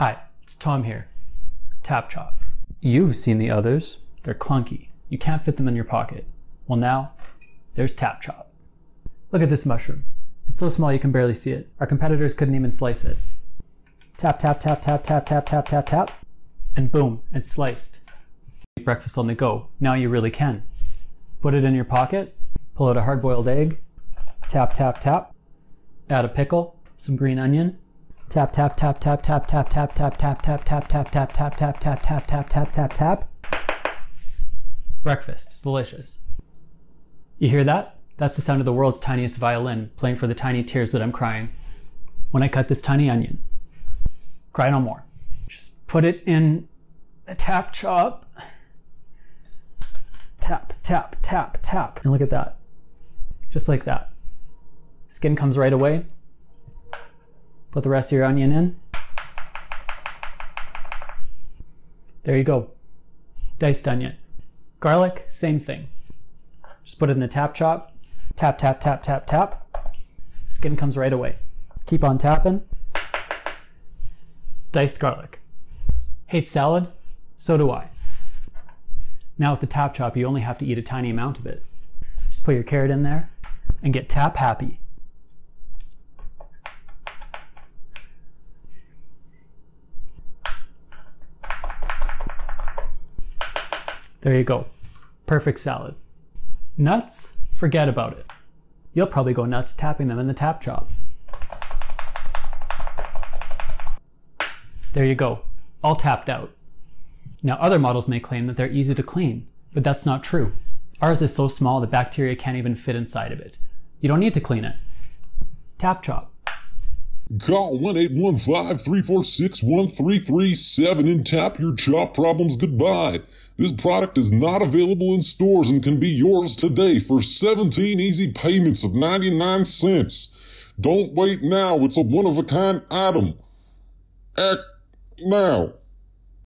Hi, it's Tom here, Tap Chop. You've seen the others. They're clunky. You can't fit them in your pocket. Well now, there's Tap Chop. Look at this mushroom. It's so small you can barely see it. Our competitors couldn't even slice it. Tap, tap, tap, tap, tap, tap, tap, tap, tap. And boom, it's sliced. Eat breakfast on the go. Now you really can. Put it in your pocket, pull out a hard-boiled egg, tap, tap, tap, add a pickle, some green onion, tap, tap, tap, tap, tap, tap, tap, tap, tap, tap, tap, tap, tap, tap, tap, tap, tap, tap, tap, tap, tap. Breakfast, delicious. You hear that? That's the sound of the world's tiniest violin playing for the tiny tears that I'm crying when I cut this tiny onion. Cry no more. Just put it in a Tap Chop. Tap, tap, tap, tap. And look at that. Just like that. Skin comes right away. Put the rest of your onion in. There you go. Diced onion. Garlic, same thing. Just put it in a Tap Chop. Tap, tap, tap, tap, tap. Skin comes right away. Keep on tapping. Diced garlic. Hate salad? So do I. Now with the Tap Chop, you only have to eat a tiny amount of it. Just put your carrot in there and get tap happy. There you go. Perfect salad. Nuts? Forget about it. You'll probably go nuts tapping them in the Tap Chop. There you go. All tapped out. Now other models may claim that they're easy to clean, but that's not true. Ours is so small the bacteria can't even fit inside of it. You don't need to clean it. Tap Chop. Call 1-815-346-1337 and tap your chop problems goodbye. This product is not available in stores and can be yours today for 17 easy payments of 99 cents. Don't wait now. It's a one-of-a-kind item. Act now.